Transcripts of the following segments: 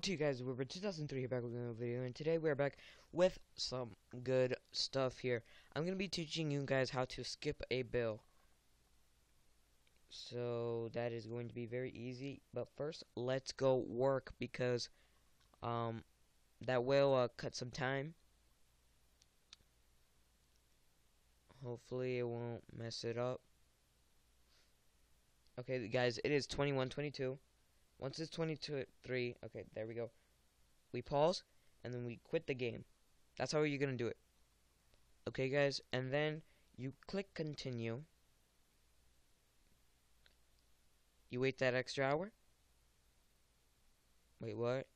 Hello to you guys, we're 2003 here back with another video, and today we're back with some good stuff here. I'm going to be teaching you guys how to skip a bill. So that is going to be very easy, but first let's go work because that will cut some time. Hopefully it won't mess it up. Okay guys, it is 21:22. Once it's 22:03, okay, there we go. We pause, and then we quit the game. That's how you're going to do it. Okay, guys, and then you click continue. You wait that extra hour. Wait, what?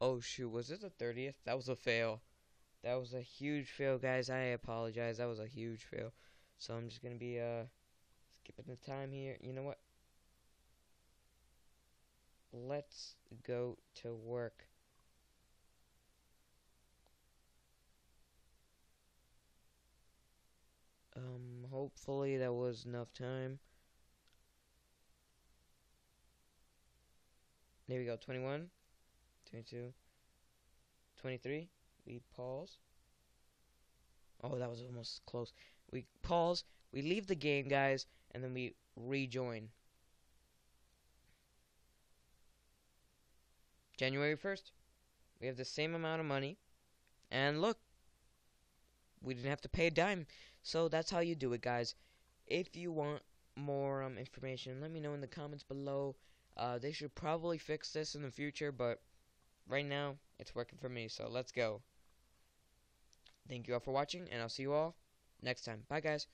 Oh, shoot, was it the 30th? That was a fail. That was a huge fail, guys. I apologize. That was a huge fail. So I'm just going to be skipping the time here. You know what? Let's go to work. Hopefully that was enough time. There we go, 21, 22, 23, we pause. Oh, that was almost close. We pause, we leave the game, guys, and then we rejoin. January 1st, we have the same amount of money, and look, we didn't have to pay a dime, so that's how you do it, guys. If you want more information, let me know in the comments below. They should probably fix this in the future, but right now, it's working for me, so let's go. Thank you all for watching, and I'll see you all next time. Bye, guys.